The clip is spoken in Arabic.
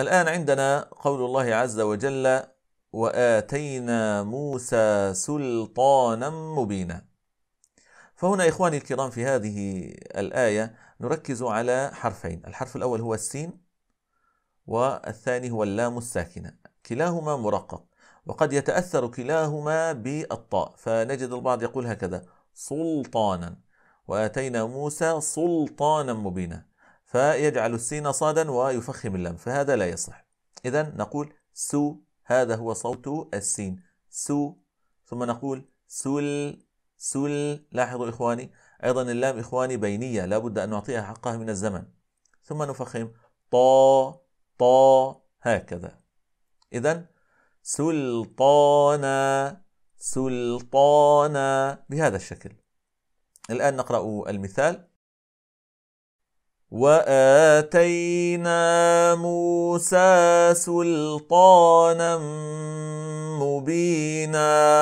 الآن عندنا قول الله عز وجل وآتينا موسى سلطانا مبينا. فهنا إخواني الكرام في هذه الآية نركز على حرفين، الحرف الأول هو السين والثاني هو اللام الساكنة، كلاهما مرقق وقد يتأثر كلاهما بالطاء، فنجد البعض يقول هكذا سلطانا وآتينا موسى سلطانا مبينا، فيجعل السين صادا ويفخم اللام، فهذا لا يصح. إذا نقول سو، هذا هو صوت السين سو، ثم نقول سل سل. لاحظوا إخواني أيضا اللام إخواني بينية، لا بد أن نعطيها حقها من الزمن، ثم نفخم طا طا هكذا. إذا سلطانا سلطانا بهذا الشكل. الآن نقرأ المثال وآتينا موسى سلطانا مبينا.